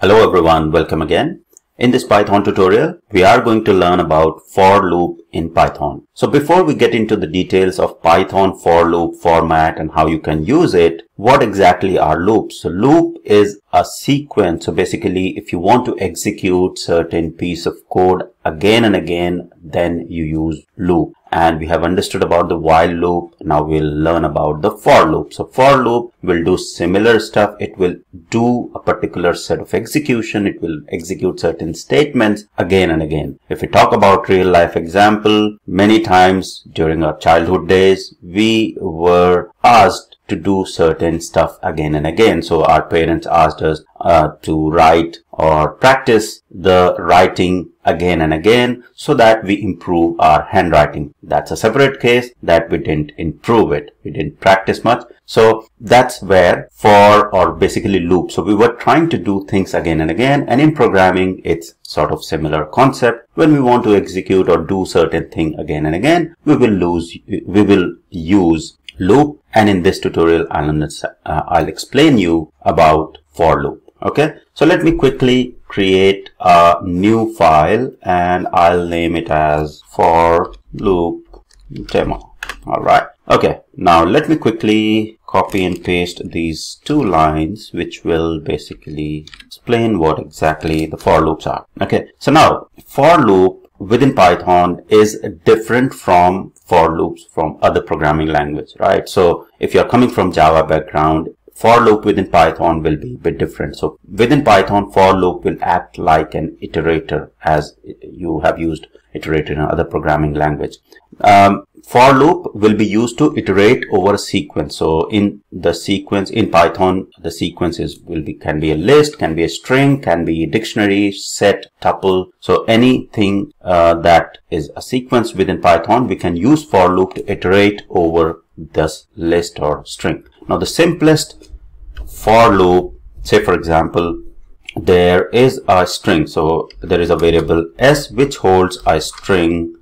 Hello everyone, welcome again. In this Python tutorial, we are going to learn about for loop in Python. So before we get into the details of Python for loop format and how you can use it, what exactly are loops? So loop is a sequence. So basically, if you want to execute certain piece of code again and again, then you use loop. And we have understood about the while loop. Now we'll learn about the for loop. So for loop will do similar stuff. It will do a particular set of execution. It will execute certain statements again and again. If we talk about real life example, many times during our childhood days, we were asked to do certain stuff again and again. So our parents asked us to write or practice the writing again and again so that we improve our handwriting. That's a separate case that we didn't improve it. We didn't practice much. So that's where for or basically loop. So we were trying to do things again and again, and in programming, it's sort of similar concept. When we want to execute or do certain thing again and again, we will use loop. And in this tutorial, I'll explain you about for loop. Okay, so let me quickly create a new file and I'll name it as for loop demo. All right. Okay, now let me quickly copy and paste these two lines, which will basically explain what exactly the for loops are. Okay, so now for loop within Python is different from for loops from other programming language, right? So if you're coming from Java background, for loop within Python will be a bit different. So within Python, for loop will act like an iterator, as you have used iterator in other programming language. For loop will be used to iterate over a sequence. So in the sequence in Python, the sequences can be a list, can be a string, can be a dictionary, set, tuple. So anything that is a sequence within Python, we can use for loop to iterate over this list or string. Now the simplest for loop, say for example, there is a string. So there is a variable s which holds a string,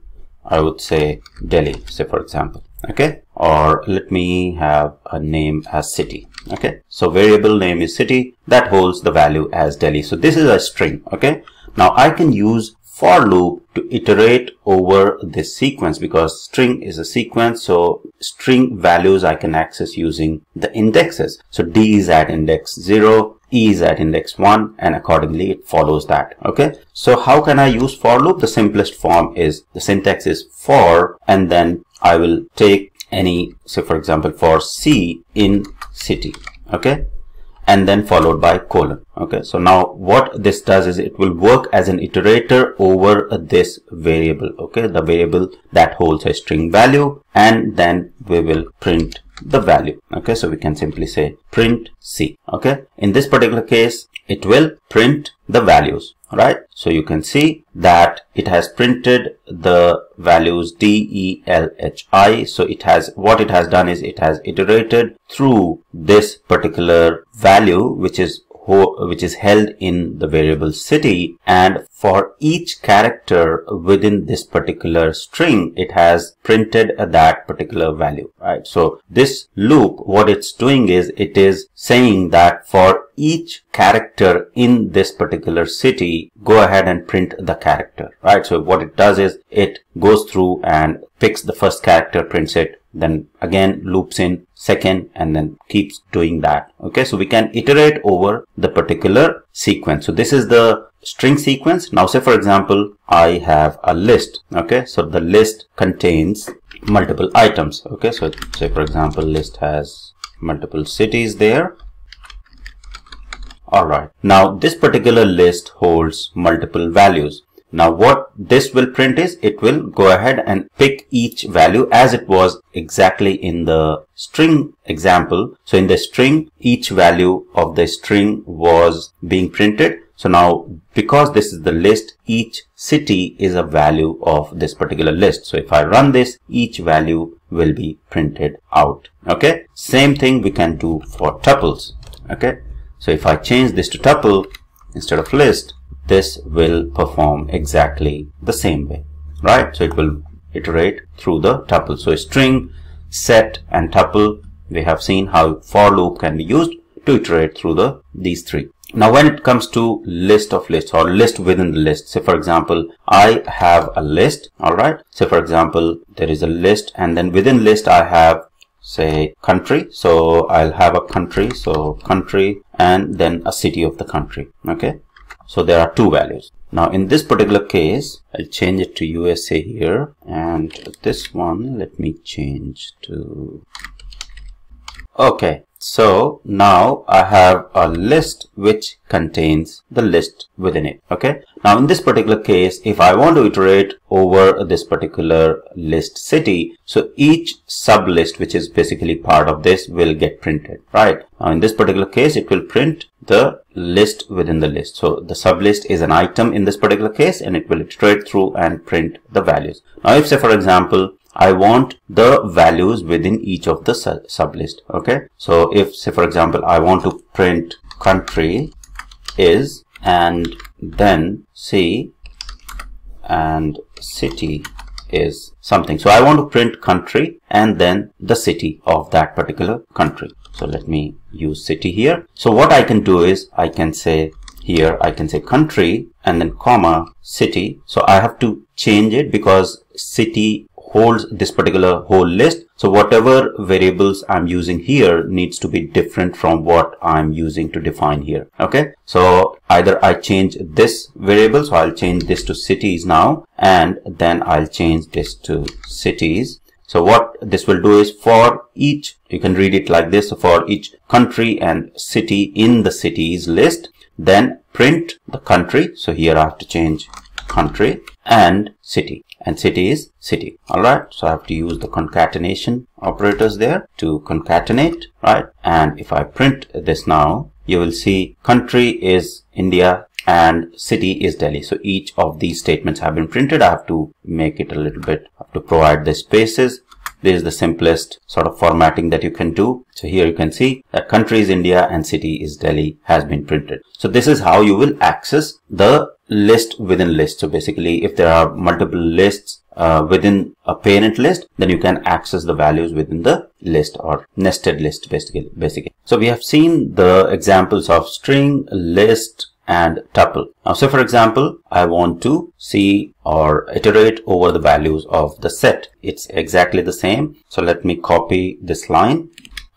I would say Delhi, say for example. Okay, or let me have a name as city. Okay, so variable name is city that holds the value as Delhi. So this is a string. Okay, now I can use for loop to iterate over this sequence because string is a sequence. So string values I can access using the indexes. So D is at index 0, E is at index 1, and accordingly it follows that. Okay. So how can I use for loop? The simplest form is the syntax is for, and then I will take any, say for example, for C in city. Okay. And then followed by colon. Okay, so now what this does is it will work as an iterator over this variable. Okay, the variable that holds a string value, and then we will print the value. Okay, so we can simply say print C. Okay, in this particular case, it will print the values. Right, so you can see that it has printed the values D, E, L, H, I. So it has, what it has done is it has iterated through this particular value, which is held in the variable city, and for each character within this particular string, it has printed that particular value, right? So this loop, what it's doing is it is saying that for each character in this particular city, go ahead and print the character, right? So what it does is it goes through and picks the first character, prints it, then again loops in second, and then keeps doing that. Okay, so we can iterate over the particular sequence. So this is the string sequence. Now say for example, I have a list. Okay, so the list contains multiple items. Okay, so say for example, list has multiple cities there. All right, now this particular list holds multiple values. Now what this will print is it will go ahead and pick each value as it was exactly in the string example. So in the string, each value of the string was being printed. So now because this is the list, each city is a value of this particular list. So if I run this, each value will be printed out. Okay, same thing we can do for tuples. Okay, so if I change this to tuple instead of list, this will perform exactly the same way, right? So it will iterate through the tuple. So string, set, and tuple, we have seen how for loop can be used to iterate through these three. Now when it comes to list of lists or list within the list, say for example, I have a list, alright. Say for example, there is a list and then within list I have say country. So I'll have a country. So country and then a city of the country. Okay. So there are two values. Now in this particular case, I'll change it to USA here. And this one, let me change to, okay. So now I have a list which contains the list within it. Okay. Now in this particular case, if I want to iterate over this particular list city, so each sub list, which is basically part of this, will get printed, right? Now in this particular case, it will print the list within the list. So the sub list is an item in this particular case, and it will iterate through and print the values. Now if say for example, I want the values within each of the sublist. Okay. So if say for example, I want to print country is and then C and city is something. So I want to print country and then the city of that particular country. So let me use city here. So what I can do is I can say here, I can say country and then comma city. So I have to change it because city holds this particular whole list. So whatever variables I'm using here needs to be different from what I'm using to define here. Okay. So either I change this variable. So I'll change this to cities now, and then I'll change this to cities. So what this will do is for each, you can read it like this. So for each country and city in the cities list, then print the country. So here I have to change country and city is city. All right. So I have to use the concatenation operators there to concatenate, right? And if I print this now, you will see country is India and city is Delhi. So each of these statements have been printed. I have to make it a little bit, I have to provide the spaces. This is the simplest sort of formatting that you can do. So here you can see that country is India and city is Delhi has been printed. So this is how you will access the list within list. So basically if there are multiple lists within a parent list, then you can access the values within the list or nested list basically. So we have seen the examples of string, list, and tuple. Now, so for example, I want to see or iterate over the values of the set. It's exactly the same. So let me copy this line.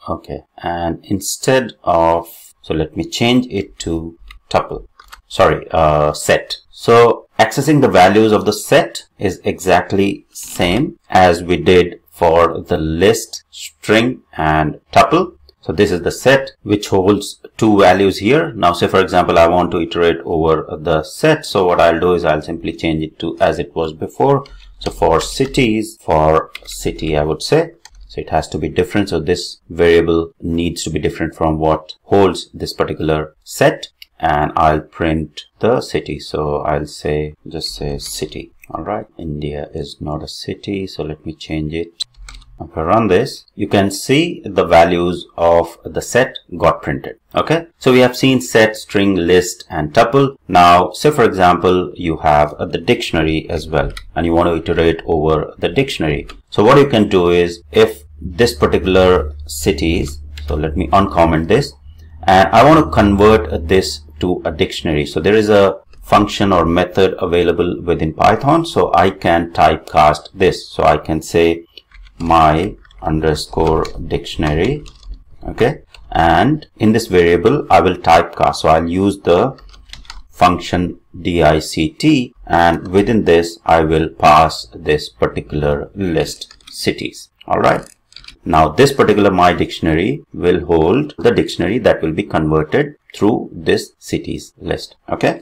Okay. And instead of, so let me change it to tuple. Sorry, set. So accessing the values of the set is exactly same as we did for the list, string, and tuple. So this is the set which holds two values here. Now say for example, I want to iterate over the set. So what I'll do is I'll simply change it to as it was before. So for cities, for city, I would say. So it has to be different. So this variable needs to be different from what holds this particular set. And I'll print the city. So I'll say, just say city. All right. India is not a city. So let me change it. If I run this, you can see the values of the set got printed. Okay. So we have seen set, string, list, and tuple. Now, say for example, you have the dictionary as well, and you want to iterate over the dictionary. So what you can do is if this particular cities, so let me uncomment this, and I want to convert this to a dictionary. So there is a function or method available within Python. So I can typecast this. So I can say my underscore dictionary. Okay. And in this variable, I will typecast. So I'll use the function dict, and within this, I will pass this particular list cities. All right. Now this particular my dictionary will hold the dictionary that will be converted through this cities list. Okay.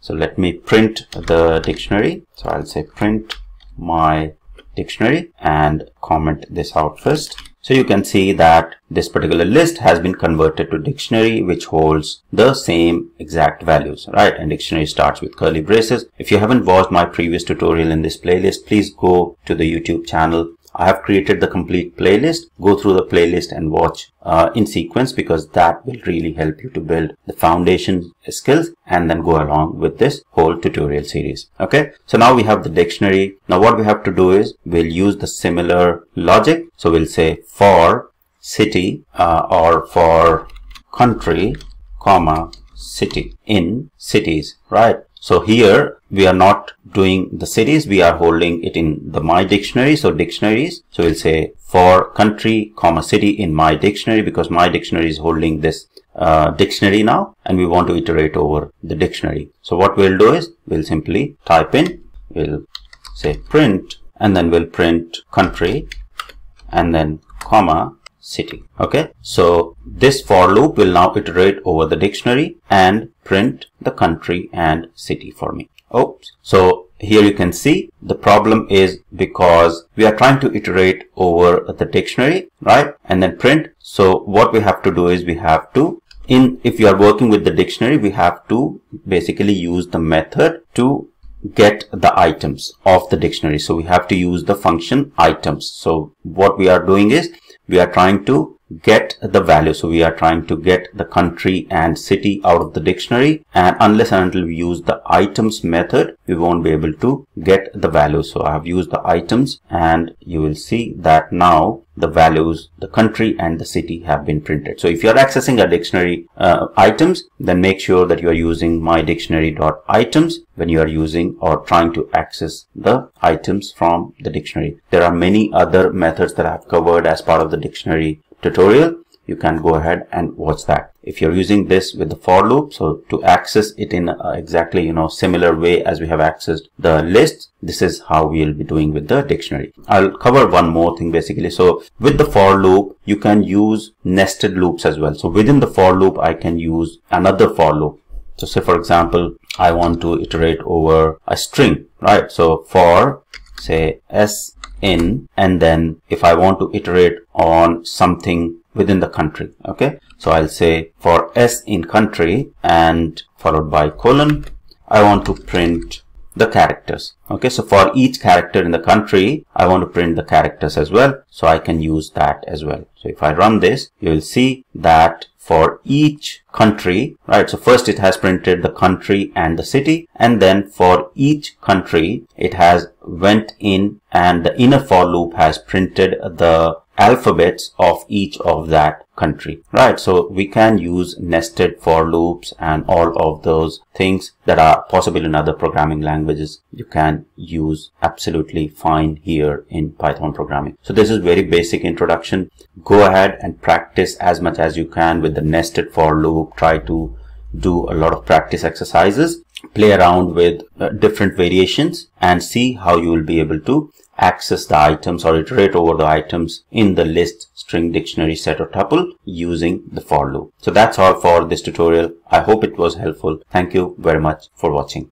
So let me print the dictionary. So I'll say print my dictionary and comment this out first. So you can see that this particular list has been converted to dictionary, which holds the same exact values, right? And dictionary starts with curly braces. If you haven't watched my previous tutorial in this playlist, please go to the YouTube channel. I have created the complete playlist. Go through the playlist and watch in sequence, because that will really help you to build the foundation skills and then go along with this whole tutorial series. Okay. So now we have the dictionary. Now what we have to do is we'll use the similar logic. So we'll say for city or for country, comma city, in cities, right? So here we are not doing the cities, we are holding it in the my dictionary. So dictionaries, so we'll say for country, comma city in my dictionary, because my dictionary is holding this dictionary now, and we want to iterate over the dictionary. So what we'll do is we'll simply type in, we'll say print, and then we'll print country and then comma city. Okay, so this for loop will now iterate over the dictionary and print the country and city for me. Oops. So here you can see the problem is because we are trying to iterate over the dictionary, right, and then print. So what we have to do is we have to, if you are working with the dictionary, we have to basically use the method to get the items of the dictionary. So we have to use the function items. So what we are doing is we are trying to get the value. So we are trying to get the country and city out of the dictionary, and unless and until we use the items method, we won't be able to get the value. So I have used the items, and you will see that now the values, the country and the city, have been printed. So if you are accessing a dictionary items, then make sure that you are using my dictionary.items when you are using or trying to access the items from the dictionary. There are many other methods that I have covered as part of the dictionary tutorial. You can go ahead and watch that. If you're using this with the for loop, so to access it in exactly, you know, similar way as we have accessed the list, this is how we'll be doing with the dictionary. I'll cover one more thing basically. So with the for loop, you can use nested loops as well. So within the for loop, I can use another for loop. So say for example, I want to iterate over a string, right? So for say s in, and then if I want to iterate on something within the country, okay, so I'll say for s in country and followed by colon, I want to print the characters. Okay, so for each character in the country, I want to print the characters as well, so I can use that as well. So if I run this, you will see that for each country, right, so first it has printed the country and the city, and then for each country it has went in, and the inner for loop has printed the alphabets of each of that country, right? So we can use nested for loops and all of those things that are possible in other programming languages. You can use absolutely fine here in Python programming. So this is very basic introduction. Go ahead and practice as much as you can with the nested for loop. Try to do a lot of practice exercises, play around with different variations, and see how you will be able to access the items or iterate over the items in the list, string, dictionary, set or tuple using the for loop. So that's all for this tutorial. I hope it was helpful. Thank you very much for watching.